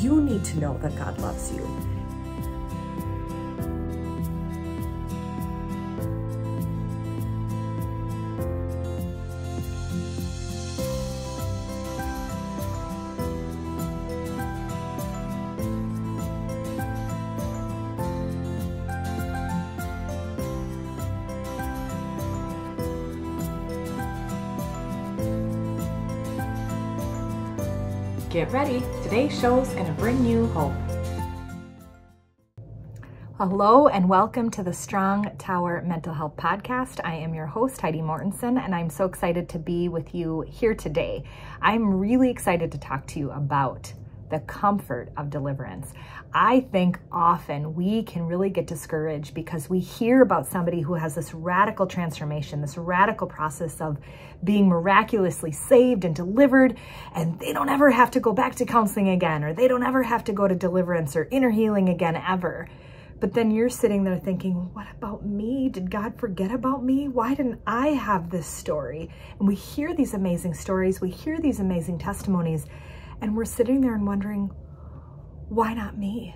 you need to know that God loves you. Get ready, today's show's gonna bring you hope. Hello and welcome to the Strong Tower Mental Health Podcast. I am your host, Heidi Mortensen, and I'm so excited to be with you here today. I'm really excited to talk to you about the comfort of deliverance. I think often we can really get discouraged because we hear about somebody who has this radical transformation, this radical process of being miraculously saved and delivered, and they don't ever have to go back to counseling again, or they don't ever have to go to deliverance or inner healing again ever. But then you're sitting there thinking, what about me? Did God forget about me? Why didn't I have this story? And we hear these amazing stories, we hear these amazing testimonies, and we're sitting there and wondering, why not me?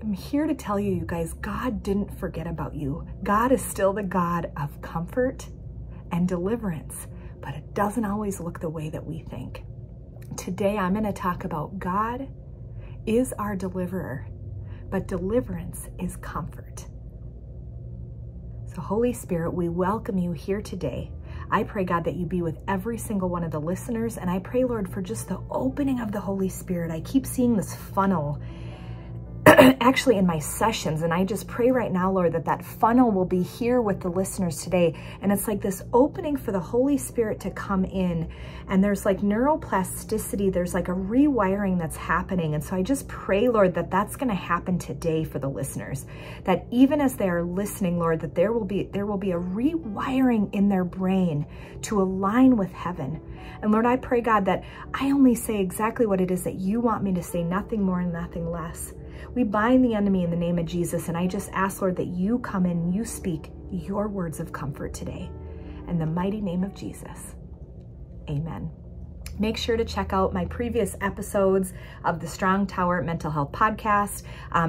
I'm here to tell you, you guys, God didn't forget about you. God is still the God of comfort and deliverance, but it doesn't always look the way that we think. Today, I'm going to talk about God is our deliverer, but deliverance is comfort. So Holy Spirit, we welcome you here today. I pray, God, that you be with every single one of the listeners. And I pray, Lord, for just the opening of the Holy Spirit. I keep seeing this funnel actually in my sessions. And I just pray right now, Lord, that that funnel will be here with the listeners today. And it's like this opening for the Holy Spirit to come in. And there's like neuroplasticity. There's like a rewiring that's happening. And so I just pray, Lord, that that's going to happen today for the listeners, that even as they are listening, Lord, that there will be a rewiring in their brain to align with heaven. And Lord, I pray, God, that I only say exactly what it is that you want me to say, nothing more and nothing less. We bind the enemy in the name of Jesus, and I just ask, Lord, that you come in, you speak your words of comfort today. In the mighty name of Jesus, amen. Make sure to check out my previous episodes of the Strong Tower Mental Health Podcast.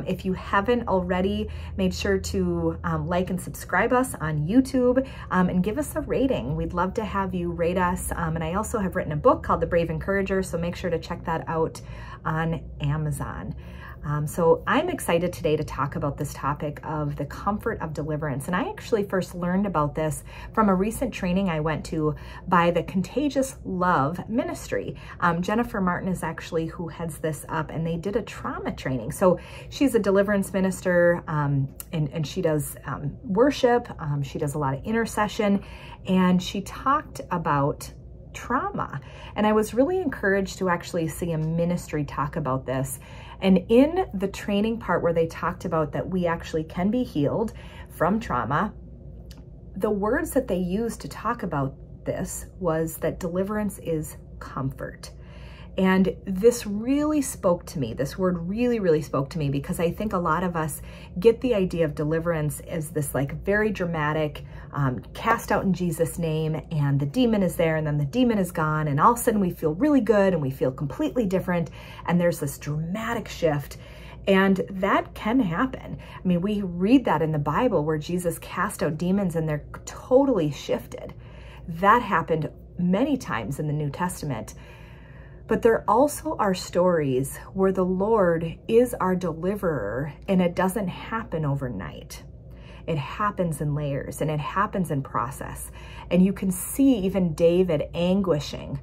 If you haven't already, make sure to like and subscribe us on YouTube and give us a rating. We'd love to have you rate us. And I also have written a book called The Brave Encourager, so make sure to check that out on Amazon. So I'm excited today to talk about this topic of the comfort of deliverance. And I actually first learned about this from a recent training I went to by the Contagious Love Ministry. Jennifer Martin is actually who heads this up, and they did a trauma training. So she's a deliverance minister, and she does worship. She does a lot of intercession, and she talked about trauma. And I was really encouraged to actually see a ministry talk about this. And in the training part where they talked about that we actually can be healed from trauma, the words that they used to talk about this was that deliverance is comfort. And this really spoke to me. This word really, really spoke to me, because I think a lot of us get the idea of deliverance as this like very dramatic, cast out in Jesus' name, and the demon is there, and then the demon is gone, and all of a sudden we feel really good and we feel completely different, and there's this dramatic shift. And that can happen. I mean, we read that in the Bible where Jesus cast out demons and they're totally shifted. That happened many times in the New Testament. But there also are stories where the Lord is our deliverer, and it doesn't happen overnight. It happens in layers, and it happens in process. And you can see even David anguishing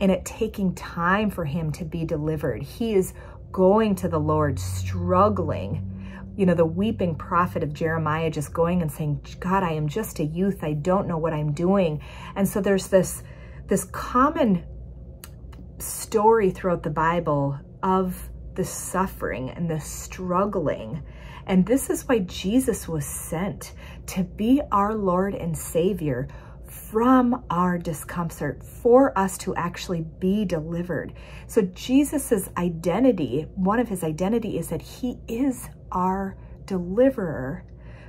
and it taking time for him to be delivered. He is going to the Lord, struggling. You know, the weeping prophet of Jeremiah just going and saying, God, I am just a youth. I don't know what I'm doing. And so there's this common story throughout the Bible of the suffering and the struggling. And this is why Jesus was sent, to be our Lord and Savior from our discomfort, for us to actually be delivered. So Jesus's identity, one of his identity, is that he is our deliverer,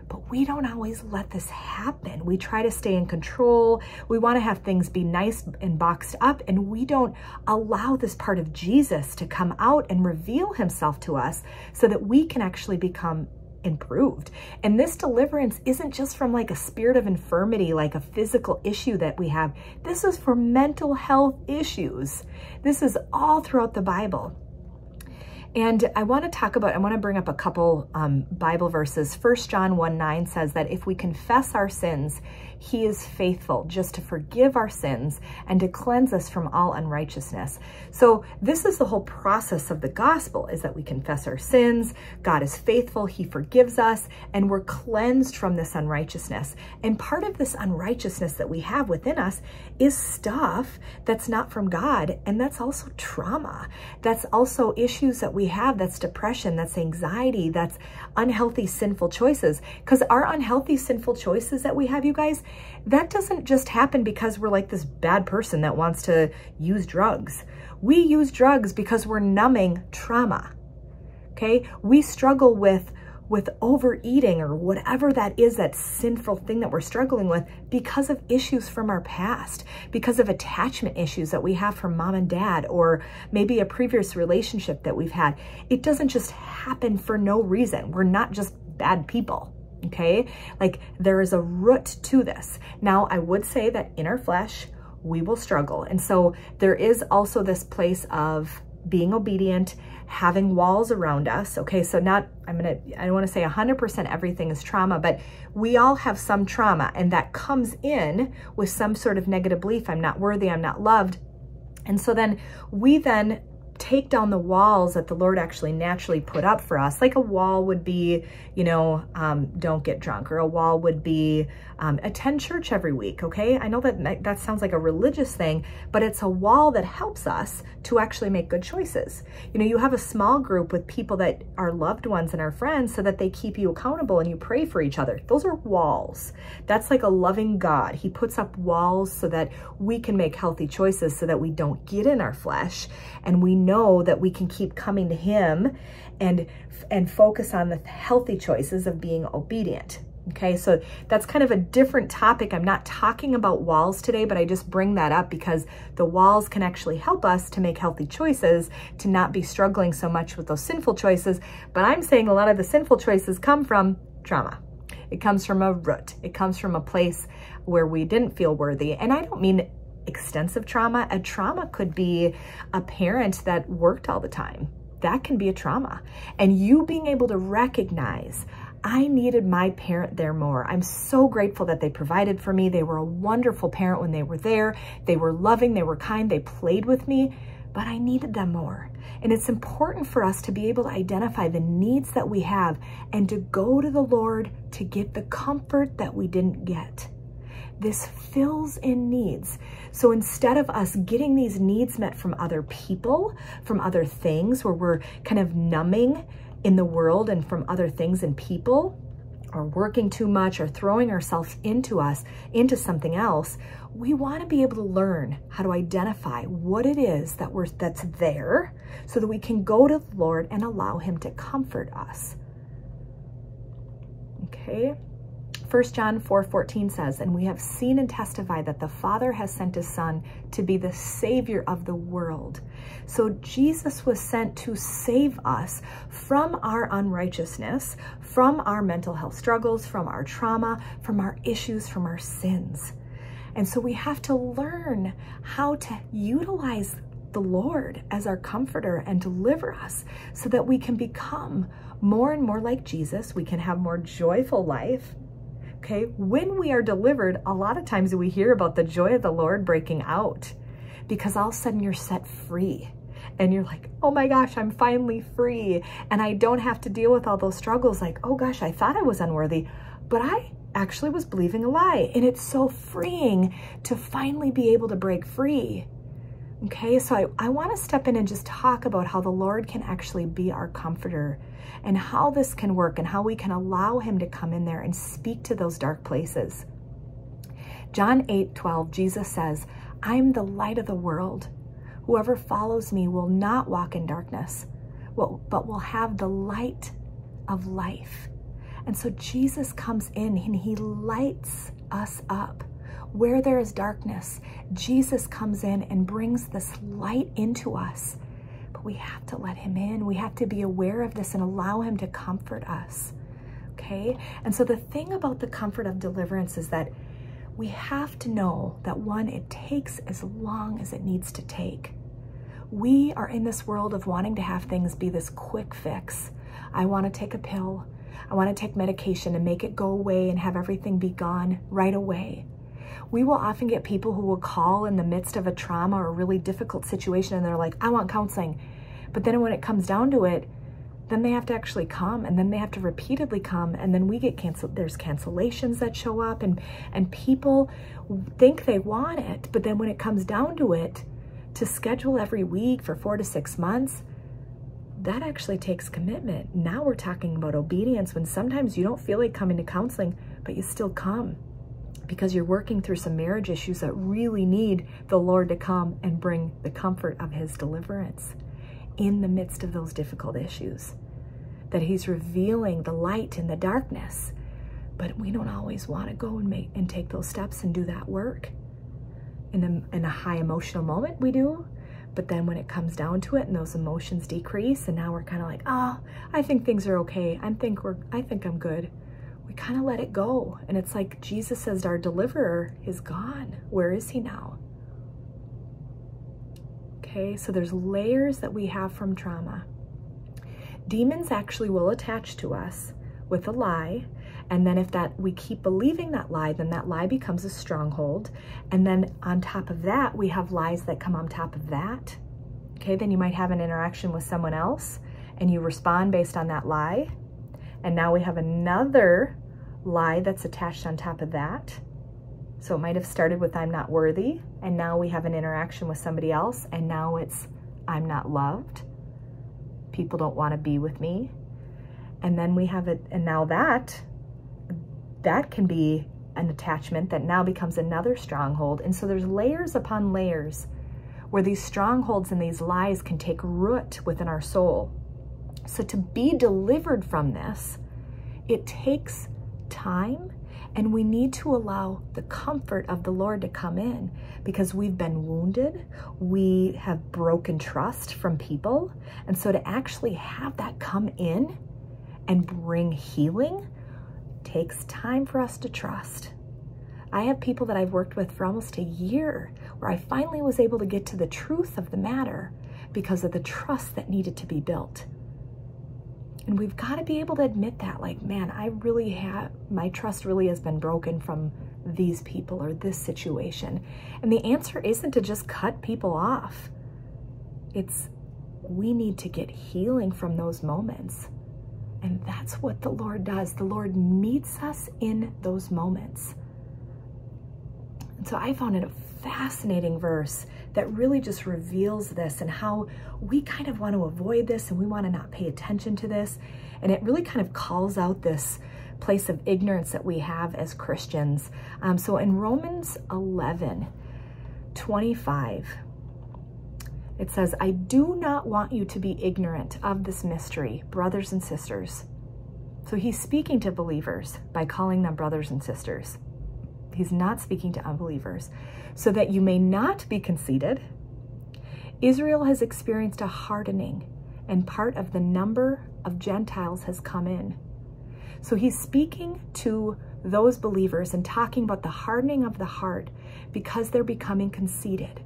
But we don't always let this happen. We try to stay in control. We want to have things be nice and boxed up, and we don't allow this part of Jesus to come out and reveal himself to us so that we can actually become improved. And this deliverance isn't just from like a spirit of infirmity, like a physical issue that we have. This is for mental health issues. This is all throughout the Bible. And I want to bring up a couple Bible verses. 1 John 1:9 says that if we confess our sins, he is faithful just to forgive our sins and to cleanse us from all unrighteousness. So this is the whole process of the gospel, is that we confess our sins, God is faithful, he forgives us, and we're cleansed from this unrighteousness. And part of this unrighteousness that we have within us is stuff that's not from God, and that's also trauma. That's also issues that we have, that's depression, that's anxiety, that's unhealthy, sinful choices. Because our unhealthy, sinful choices that we have, you guys, that doesn't just happen because we're like this bad person that wants to use drugs. We use drugs because we're numbing trauma, okay? We struggle with overeating or whatever that is, that sinful thing that we're struggling with, because of issues from our past, because of attachment issues that we have from mom and dad, or maybe a previous relationship that we've had. It doesn't just happen for no reason. We're not just bad people, okay? Like, there is a root to this. Now, I would say that in our flesh, we will struggle. And so there is also this place of being obedient, having walls around us. Okay, so I don't want to say 100% everything is trauma, but we all have some trauma, and that comes in with some sort of negative belief. I'm not worthy, I'm not loved. And so then we take down the walls that the Lord actually naturally put up for us. Like a wall would be, don't get drunk, or a wall would be attend church every week, okay? I know that sounds like a religious thing, but it's a wall that helps us to actually make good choices. You have a small group with people that are loved ones and our friends so that they keep you accountable and you pray for each other. Those are walls. That's like a loving God. He puts up walls so that we can make healthy choices, so that we don't get in our flesh, and we know that we can keep coming to him and focus on the healthy choices of being obedient. Okay, so that's kind of a different topic. I'm not talking about walls today, but I just bring that up because the walls can actually help us to make healthy choices, to not be struggling so much with those sinful choices. But I'm saying a lot of the sinful choices come from trauma. It comes from a root. It comes from a place where we didn't feel worthy. And I don't mean extensive trauma. A trauma could be a parent that worked all the time. That can be a trauma. And you being able to recognize, I needed my parent there more. I'm so grateful that they provided for me. They were a wonderful parent when they were there. They were loving, they were kind, they played with me, but I needed them more. And it's important for us to be able to identify the needs that we have and to go to the Lord to get the comfort that we didn't get. This fills in needs. So instead of us getting these needs met from other people, from other things, where we're kind of numbing in the world and from other things and people, or working too much, or throwing ourselves into something else, we want to be able to learn how to identify what it is that's there, so that we can go to the Lord and allow him to comfort us. Okay. 1 John 4:14 says, and we have seen and testified that the Father has sent his Son to be the Savior of the world. So Jesus was sent to save us from our unrighteousness, from our mental health struggles, from our trauma, from our issues, from our sins. And so we have to learn how to utilize the Lord as our comforter and deliver us so that we can become more and more like Jesus. We can have more joyful life. Okay, when we are delivered, a lot of times we hear about the joy of the Lord breaking out, because all of a sudden you're set free and you're like, oh my gosh, I'm finally free. And I don't have to deal with all those struggles. Like, oh gosh, I thought I was unworthy, but I actually was believing a lie. And it's so freeing to finally be able to break free. Okay, so I want to step in and just talk about how the Lord can actually be our comforter, and how this can work, and how we can allow him to come in there and speak to those dark places. John 8:12, Jesus says, I am the light of the world. Whoever follows me will not walk in darkness, but will have the light of life. And so Jesus comes in and he lights us up. Where there is darkness, Jesus comes in and brings this light into us. But we have to let him in. We have to be aware of this and allow him to comfort us. Okay? And so the thing about the comfort of deliverance is that we have to know that, one, it takes as long as it needs to take. We are in this world of wanting to have things be this quick fix. I want to take a pill. I want to take medication and make it go away and have everything be gone right away. We will often get people who will call in the midst of a trauma or a really difficult situation and they're like, I want counseling. But then when it comes down to it, then they have to actually come, and then they have to repeatedly come, and then we get canceled. There's cancellations that show up, and people think they want it, but then when it comes down to it, to schedule every week for 4 to 6 months, that actually takes commitment. Now we're talking about obedience, when sometimes you don't feel like coming to counseling, but you still come because you're working through some marriage issues that really need the Lord to come and bring the comfort of his deliverance in the midst of those difficult issues, that he's revealing the light in the darkness. But we don't always want to go and take those steps and do that work. In a high emotional moment, we do. But then when it comes down to it and those emotions decrease, and now we're kind of like, oh, I think things are okay. I think I'm good. We kind of let it go. And it's like Jesus says, our deliverer is gone. Where is he now? Okay, so there's layers that we have from trauma. Demons actually will attach to us with a lie. And then if that we keep believing that lie, then that lie becomes a stronghold. And then on top of that, we have lies that come on top of that. Okay, then you might have an interaction with someone else and you respond based on that lie. And now we have another lie that's attached on top of that. So it might have started with I'm not worthy, and now we have an interaction with somebody else, and now it's I'm not loved. People don't want to be with me. And then we have it, and now that can be an attachment that now becomes another stronghold. And so there's layers upon layers where these strongholds and these lies can take root within our soul. So to be delivered from this, it takes time. And we need to allow the comfort of the Lord to come in, because we've been wounded. We have broken trust from people. And so to actually have that come in and bring healing takes time for us to trust. I have people that I've worked with for almost a year where I finally was able to get to the truth of the matter because of the trust that needed to be built. And we've got to be able to admit that, like, man, I really have, my trust really has been broken from these people or this situation. And the answer isn't to just cut people off. It's, we need to get healing from those moments. And that's what the Lord does. The Lord meets us in those moments. And so I found it a fascinating verse that really just reveals this, and how we kind of want to avoid this and we want to not pay attention to this. And it really kind of calls out this place of ignorance that we have as Christians. So in Romans 11:25, it says, I do not want you to be ignorant of this mystery, brothers and sisters. So he's speaking to believers by calling them brothers and sisters. He's not speaking to unbelievers. So that you may not be conceited, Israel has experienced a hardening, and part of the number of Gentiles has come in. So he's speaking to those believers and talking about the hardening of the heart because they're becoming conceited.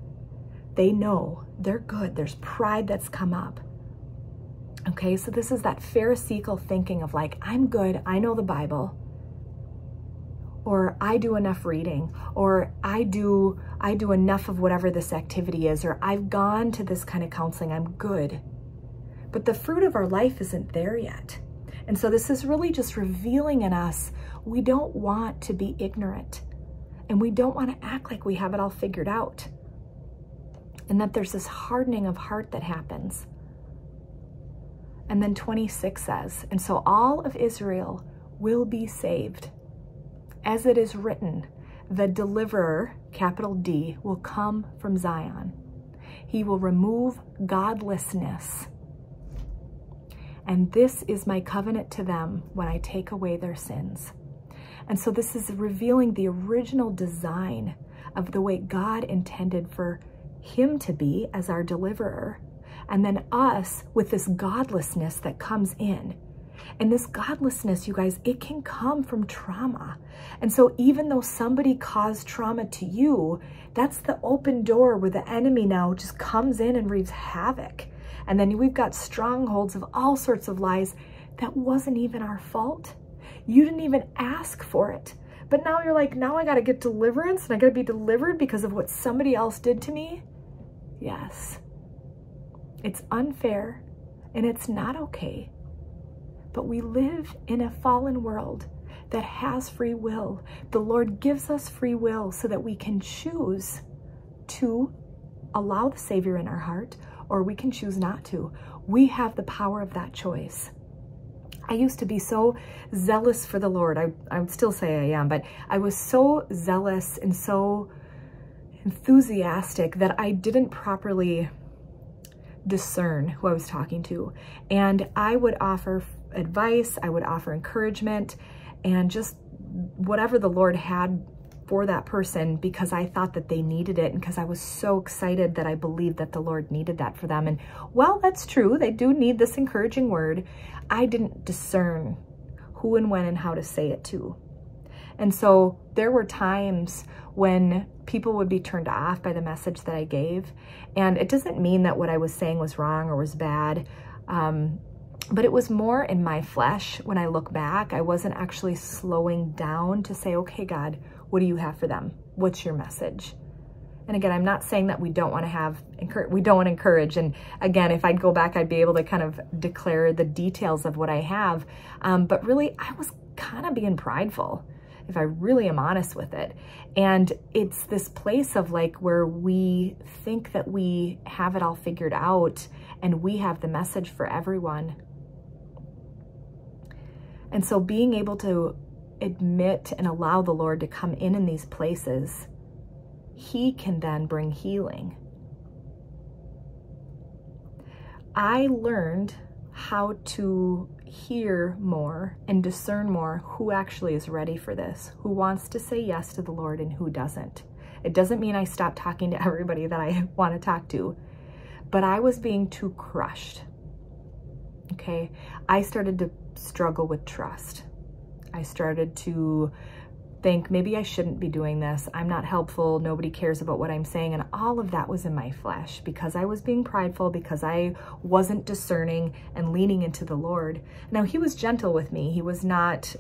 They know they're good. There's pride that's come up. Okay, so this is that Pharisaical thinking of like, I'm good, I know the Bible. Or I do enough reading, or I do enough of whatever this activity is, or I've gone to this kind of counseling, I'm good. But the fruit of our life isn't there yet. And so this is really just revealing in us, we don't want to be ignorant, and we don't want to act like we have it all figured out. And that there's this hardening of heart that happens. And then 26 says, and so all of Israel will be saved. As it is written, the deliverer, capital D, will come from Zion. He will remove godlessness. And this is my covenant to them when I take away their sins. And so this is revealing the original design of the way God intended for him to be as our deliverer. And then us with this godlessness that comes in. And this godlessness, you guys, it can come from trauma. And so even though somebody caused trauma to you, that's the open door where the enemy now just comes in and wreaks havoc. And then we've got strongholds of all sorts of lies that wasn't even our fault. You didn't even ask for it. But now you're like, now I got to get deliverance and I got to be delivered because of what somebody else did to me. Yes, it's unfair and it's not okay. But we live in a fallen world that has free will. The Lord gives us free will so that we can choose to allow the Savior in our heart, or we can choose not to. We have the power of that choice. I used to be so zealous for the Lord. I still say I am, but I was so zealous and so enthusiastic that I didn't properly discern who I was talking to. And I would offer advice, I would offer encouragement, and just whatever the Lord had for that person because I thought that they needed it and because I was so excited that I believed that the Lord needed that for them. And well, that's true, they do need this encouraging word. I didn't discern who and when and how to say it to. And so there were times when people would be turned off by the message that I gave. And it doesn't mean that what I was saying was wrong or was bad. But it was more in my flesh. When I look back, I wasn't actually slowing down to say, okay, God, what do you have for them? What's your message? And again, I'm not saying that we don't want to encourage. And again, if I'd go back, I'd be able to kind of declare the details of what I have. But really, I was kind of being prideful, if I really am honest with it. And it's this place of like where we think that we have it all figured out and we have the message for everyone. And so being able to admit and allow the Lord to come in these places, he can then bring healing. I learned how to hear more and discern more who actually is ready for this, who wants to say yes to the Lord and who doesn't. It doesn't mean I stopped talking to everybody that I want to talk to, but I was being too crushed. Okay, I started to struggle with trust. I started to think maybe I shouldn't be doing this. I'm not helpful. Nobody cares about what I'm saying. And all of that was in my flesh because I was being prideful, because I wasn't discerning and leaning into the Lord. Now, he was gentle with me. He was not,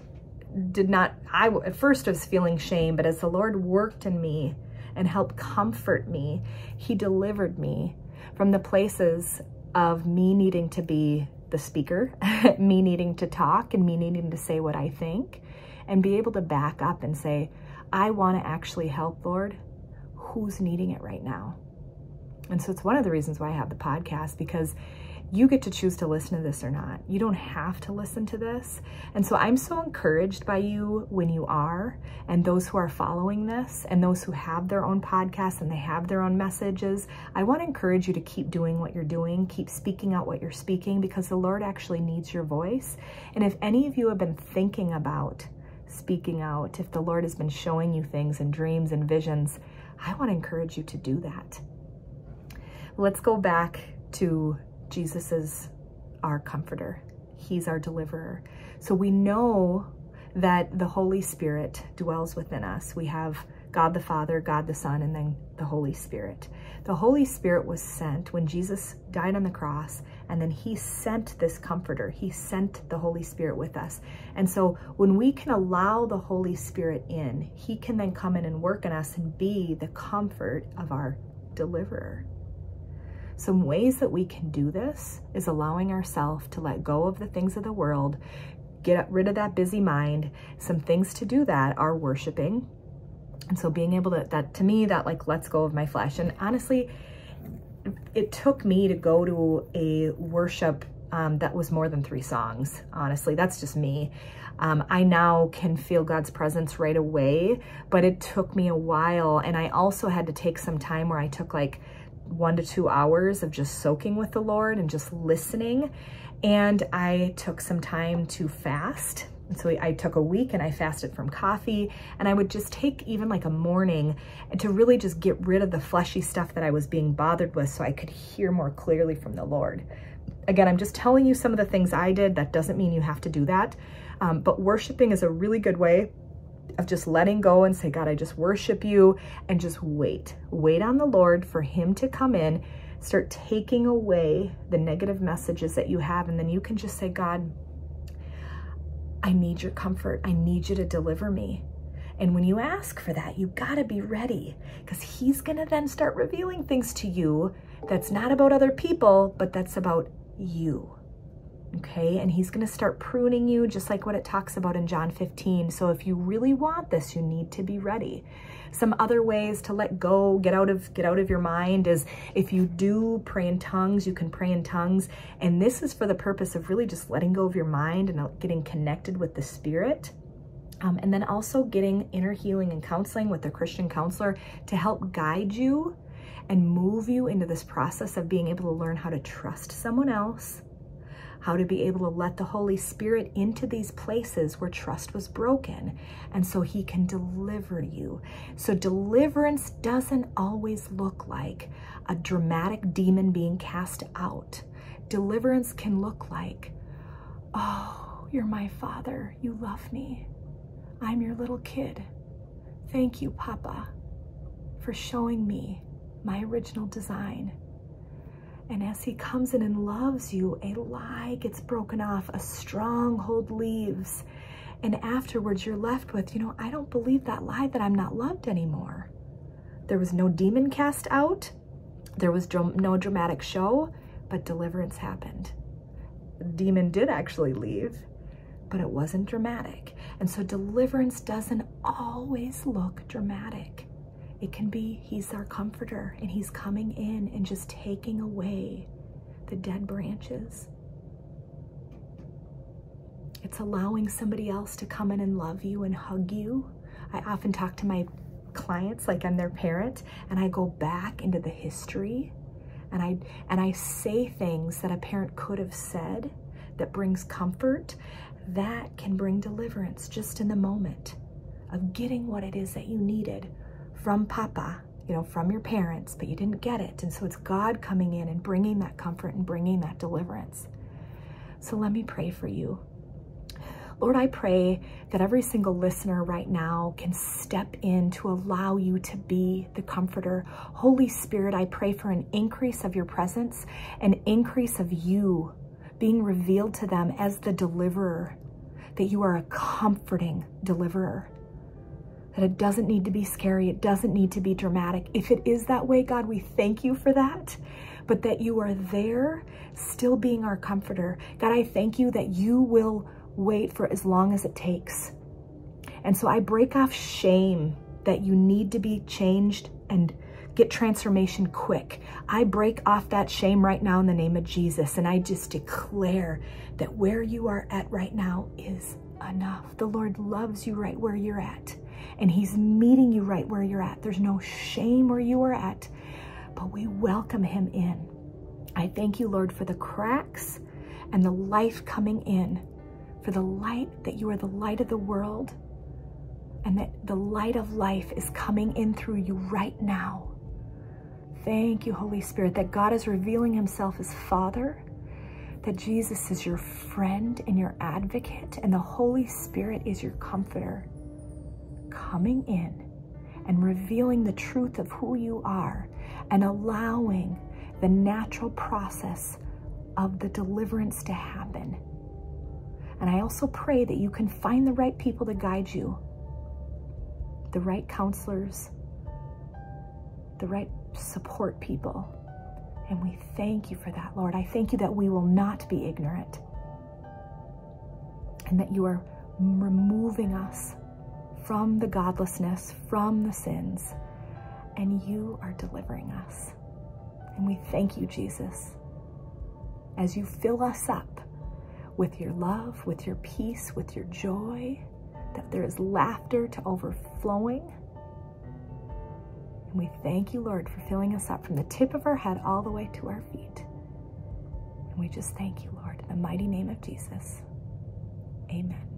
I at first was feeling shame, but as the Lord worked in me and helped comfort me, he delivered me from the places of me needing to be the speaker, me needing to talk and me needing to say what I think, and be able to back up and say, I want to actually help, Lord, who's needing it right now? And so it's one of the reasons why I have the podcast, because you get to choose to listen to this or not. You don't have to listen to this. And so I'm so encouraged by you when you are, and those who are following this and those who have their own podcasts and they have their own messages. I want to encourage you to keep doing what you're doing, keep speaking out what you're speaking, because the Lord actually needs your voice. And if any of you have been thinking about speaking out, if the Lord has been showing you things and dreams and visions, I want to encourage you to do that. Let's go back to Jesus is our comforter. He's our deliverer. So we know that the Holy Spirit dwells within us. We have God the Father, God the Son, and then the Holy Spirit. The Holy Spirit was sent when Jesus died on the cross, and then he sent this comforter. He sent the Holy Spirit with us. And so when we can allow the Holy Spirit in, he can then come in and work in us and be the comfort of our deliverer. Some ways that we can do this is allowing ourselves to let go of the things of the world, get rid of that busy mind. Some things to do that are worshiping. And so being able to, that like lets go of my flesh. And honestly, it took me to go to a worship that was more than 3 songs. Honestly, that's just me. I now can feel God's presence right away, but it took me a while. And I also had to take some time where I took like 1 to 2 hours of just soaking with the Lord and just listening. And I took some time to fast. And so I took a week and I fasted from coffee, and I would just take even like a morning to really just get rid of the fleshy stuff that I was being bothered with so I could hear more clearly from the Lord. Again, I'm just telling you some of the things I did. That doesn't mean you have to do that. But worshiping is a really good way of just letting go and say, God, I just worship you, and just wait on the Lord for him to come in, start taking away the negative messages that you have. And then you can just say, God, I need your comfort. I need you to deliver me. And when you ask for that, you gotta be ready, because he's gonna then start revealing things to you that's not about other people, but that's about you. Okay, and he's going to start pruning you, just like what it talks about in John 15. So if you really want this, you need to be ready. Some other ways to let go, get out of your mind, is if you do pray in tongues, you can pray in tongues. And this is for the purpose of really just letting go of your mind and getting connected with the Spirit. And then also getting inner healing and counseling with a Christian counselor to help guide you and move you into this process of being able to learn how to trust someone else, how to be able to let the Holy Spirit into these places where trust was broken, and so he can deliver you. So deliverance doesn't always look like a dramatic demon being cast out. Deliverance can look like, oh, you're my Father, you love me, I'm your little kid. Thank you, Papa, for showing me my original design. And as he comes in and loves you, a lie gets broken off, a stronghold leaves. And afterwards you're left with, you know, I don't believe that lie that I'm not loved anymore. There was no demon cast out. There was no dramatic show, but deliverance happened. The demon did actually leave, but it wasn't dramatic. And so deliverance doesn't always look dramatic. It can be, he's our comforter, and he's coming in and just taking away the dead branches. It's allowing somebody else to come in and love you and hug you. I often talk to my clients like I'm their parent, and I go back into the history, and I say things that a parent could have said that brings comfort, that can bring deliverance just in the moment of getting what it is that you needed from Papa, you know, from your parents, but you didn't get it. And so it's God coming in and bringing that comfort and bringing that deliverance. So let me pray for you. Lord, I pray that every single listener right now can step in to allow you to be the comforter. Holy Spirit, I pray for an increase of your presence, an increase of you being revealed to them as the deliverer, that you are a comforting deliverer. That it doesn't need to be scary. It doesn't need to be dramatic. If it is that way, God, we thank you for that, but that you are there still being our comforter. God, I thank you that you will wait for as long as it takes. And so I break off shame that you need to be changed and get transformation quick. I break off that shame right now in the name of Jesus. And I just declare that where you are at right now is enough. The Lord loves you right where you're at, and he's meeting you right where you're at. There's no shame where you are at, but we welcome him in. I thank you, Lord, for the cracks and the life coming in, for the light, that you are the light of the world, and that the light of life is coming in through you right now. Thank you, Holy Spirit, that God is revealing himself as Father, that Jesus is your friend and your advocate, and the Holy Spirit is your comforter, coming in and revealing the truth of who you are and allowing the natural process of the deliverance to happen. And I also pray that you can find the right people to guide you, the right counselors, the right support people. And we thank you for that, Lord. I thank you that we will not be ignorant, and that you are removing us from the godlessness, from the sins, and you are delivering us. And we thank you, Jesus, as you fill us up with your love, with your peace, with your joy, that there is laughter to overflowing. And we thank you, Lord, for filling us up from the tip of our head all the way to our feet. And we just thank you, Lord. the mighty name of Jesus. Amen.